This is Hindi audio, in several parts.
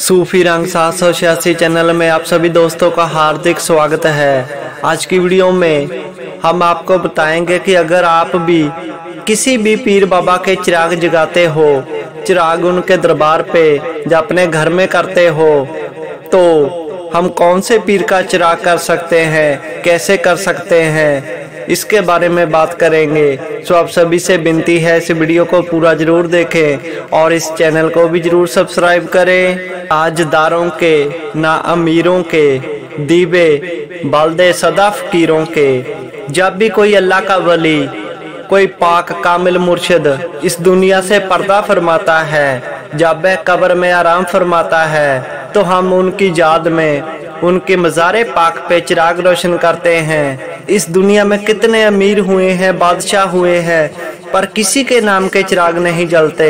सूफी रंग 786 चैनल में आप सभी दोस्तों का हार्दिक स्वागत है। आज की वीडियो में हम आपको बताएंगे कि अगर आप भी किसी भी पीर बाबा के चिराग जगाते हो, चिराग उनके दरबार पे या अपने घर में करते हो, तो हम कौन से पीर का चिराग कर सकते हैं, कैसे कर सकते हैं, इसके बारे में बात करेंगे। तो आप सभी से विनती है इस वीडियो को पूरा जरूर देखें और इस चैनल को भी जरूर सब्सक्राइब करें। आजदारों के ना अमीरों के दीवे बालदे सदा फकीरों के, जब भी कोई अल्लाह का वली, कोई पाक कामिल मुर्शिद इस दुनिया से पर्दा फरमाता है, जब वह कब्र में आराम फरमाता है, तो हम उनकी याद में उनके मज़ारे पाक पे चिराग रोशन करते हैं। इस दुनिया में कितने अमीर हुए हैं, बादशाह हुए हैं, पर किसी के नाम के चिराग नहीं जलते।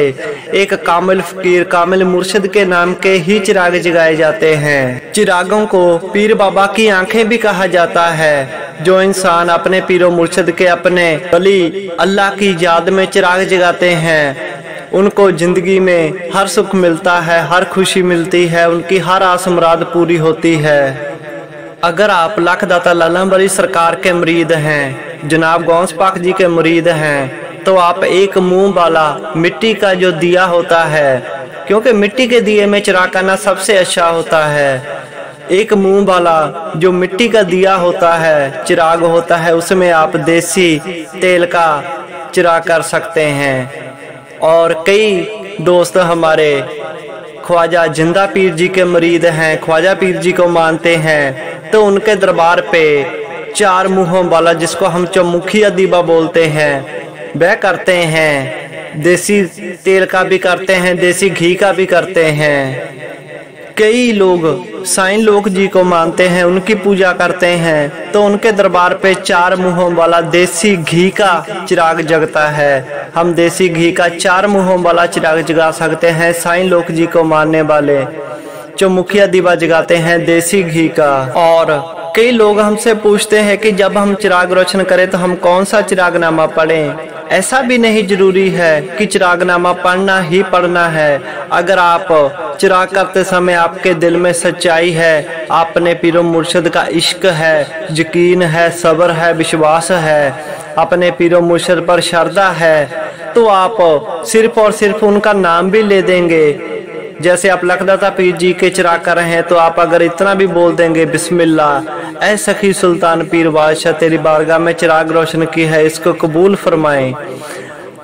एक कामिल फकीर, कामिल मुर्शिद के नाम के ही चिराग जगाए जाते हैं। चिरागों को पीर बाबा की आंखें भी कहा जाता है। जो इंसान अपने पीरों मुर्शिद के, अपने वली अल्लाह की याद में चिराग जगाते हैं, उनको जिंदगी में हर सुख मिलता है, हर खुशी मिलती है, उनकी हर आस मुराद पूरी होती है। अगर आप लाख दाता लालम वली सरकार के मुरीद हैं, जनाब गौस पाक जी के मुरीद हैं, तो आप एक मुंह वाला मिट्टी का जो दिया होता है, क्योंकि मिट्टी के दिए में चिराग करना सबसे अच्छा होता है। एक मुंह वाला जो मिट्टी का दिया होता है, चिराग होता है, उसमें आप देसी तेल का चिराग कर सकते हैं। और कई दोस्त हमारे ख्वाजा जिंदा पीर जी के मुरीद हैं, ख्वाजा पीर जी को मानते हैं, तो उनके दरबार पे चार मुँहों वाला, जिसको हम चौमुखी अदीबा बोलते हैं, वह करते हैं। देसी तेल का भी करते हैं, देसी घी का भी करते हैं। कई लोग साईं लोक जी को मानते हैं, उनकी पूजा करते हैं, तो उनके दरबार पे चार मुँहों वाला देसी घी का चिराग जगता है। हम देसी घी का चार मुँहों वाला चिराग जगा सकते हैं। साईं लोक जी को मानने वाले चौमुखिया दीवा जगाते हैं देसी घी का। और कई लोग हमसे पूछते हैं कि जब हम चिराग रोशन करें तो हम कौन सा चिरागनामा पढ़ें। ऐसा भी नहीं जरूरी है कि चिरागनामा पढ़ना ही पढ़ना है। अगर आप चिराग करते समय आपके दिल में सच्चाई है, आपने पीरो मुर्शिद का इश्क है, यकीन है, सब्र है, विश्वास है, अपने पीरो मुर्शिद पर श्रद्धा है, तो आप सिर्फ और सिर्फ उनका नाम भी ले देंगे। जैसे आप लखदाता पीर जी के चिराग कर रहे हैं, तो आप अगर इतना भी बोल देंगे, बिस्मिल्लाह ऐ सखी सुल्तान पीर बादशाह तेरी बारगाह में चिराग रोशन की है, इसको कबूल फरमाएं।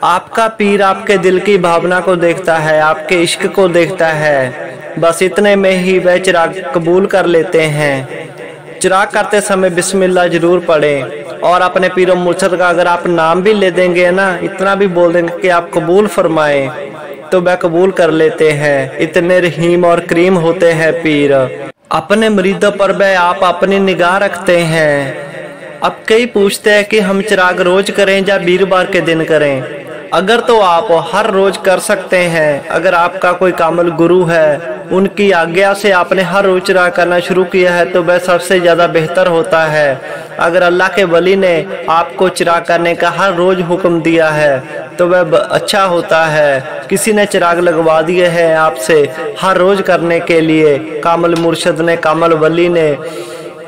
आपका पीर आपके दिल की भावना को देखता है, आपके इश्क को देखता है, बस इतने में ही वह चिराग कबूल कर लेते हैं। चिराग करते समय बिस्मिल्लाह जरूर पढ़ें। और अपने पीर मुर्शिद का अगर आप नाम भी ले देंगे ना, इतना भी बोल देंगे कि आप कबूल फरमाएं, तो वह कबूल कर लेते हैं। इतने रहीम और करीम होते हैं पीर। अपने मरीदों पर वह आप अपनी निगाह रखते हैं। अब कई पूछते हैं कि हम चिराग रोज करें या वीरवार के दिन करें। अगर तो आप हर रोज कर सकते हैं। अगर आपका कोई कामिल गुरु है, उनकी आज्ञा से आपने हर रोज चिराग करना शुरू किया है, तो वह सबसे ज़्यादा बेहतर होता है। अगर अल्लाह के वली ने आपको चिराग करने का हर रोज हुक्म दिया है, तो वह अच्छा होता है। किसी ने चिराग लगवा दिए हैं आपसे हर रोज करने के लिए, कामल मुर्शिद ने, कामल वली ने,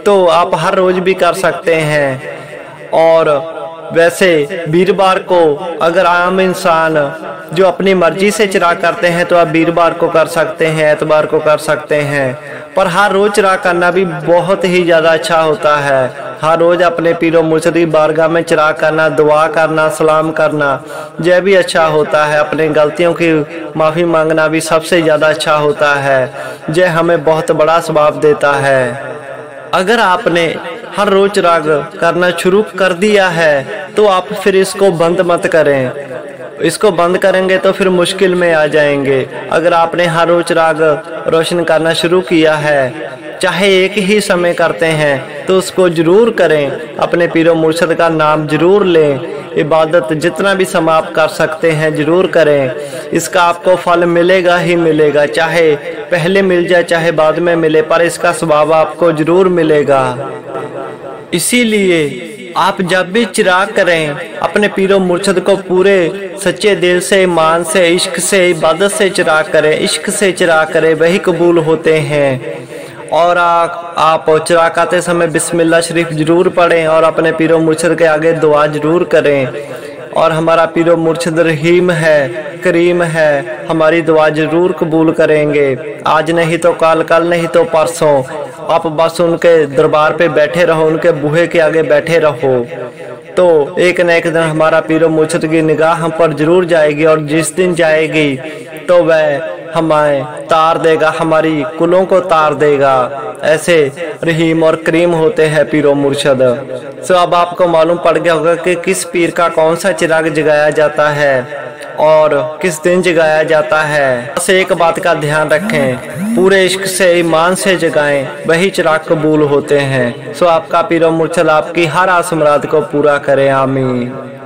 तो आप हर रोज भी कर सकते हैं। और वैसे वीरवार को अगर आम इंसान जो अपनी मर्जी से चिराग करते हैं, तो आप वीरवार को कर सकते हैं, एतवार को कर सकते हैं, पर हर रोज चिराग करना भी बहुत ही ज़्यादा अच्छा होता है। हर रोज अपने पीरो मुर्शिद की बारगाह में चिराग करना, दुआ करना, सलाम करना, यह भी अच्छा होता है। अपने गलतियों की माफ़ी मांगना भी सबसे ज़्यादा अच्छा होता है। यह हमें बहुत बड़ा सवाब देता है। अगर आपने हर रोज चिराग करना शुरू कर दिया है, तो आप फिर इसको बंद मत करें। इसको बंद करेंगे तो फिर मुश्किल में आ जाएंगे। अगर आपने हर रोज चिराग रोशन करना शुरू किया है, चाहे एक ही समय करते हैं, तो उसको जरूर करें। अपने पीरो मुर्शिद का नाम जरूर लें। इबादत जितना भी समाप्त कर सकते हैं जरूर करें। इसका आपको फल मिलेगा ही मिलेगा, चाहे पहले मिल जाए चाहे बाद में मिले, पर इसका सवाब आपको जरूर मिलेगा। इसीलिए आप जब भी चिराग करें अपने पीरो मुर्शद को पूरे सच्चे दिल से, ईमान से, इश्क से, इबादत से चिराग करें, इश्क से चिराग करें, वही कबूल होते हैं। और आप चिराग आते समय बिस्मिल्लाह शरीफ जरूर पढ़ें और अपने पीरो मुर्शद के आगे दुआ जरूर करें। और हमारा पीरो मुर्शद रहीम है, करीम है, हमारी दुआ जरूर कबूल करेंगे। आज नहीं तो कल, कल नहीं तो परसों। आप बस उनके दरबार पे बैठे रहो, उनके बूहे के आगे बैठे रहो, तो एक न एक दिन हमारा पीरो मुर्शद की निगाह हम पर जरूर जाएगी। और जिस दिन जाएगी तो वह हमें तार देगा, हमारी कुलों को तार देगा। ऐसे रहीम और करीम होते हैं पीरो मुर्शद। सो अब आपको मालूम पड़ गया होगा कि किस पीर का कौन सा चिराग जगाया जाता है और किस दिन जगाया जाता है। बस एक बात का ध्यान रखें, पूरे इश्क से, ईमान से जगाएं, वही चिराग कबूल होते हैं। सो आपका पीरो मुर्शद आपकी हर आस मुराद को पूरा करे। आमीन।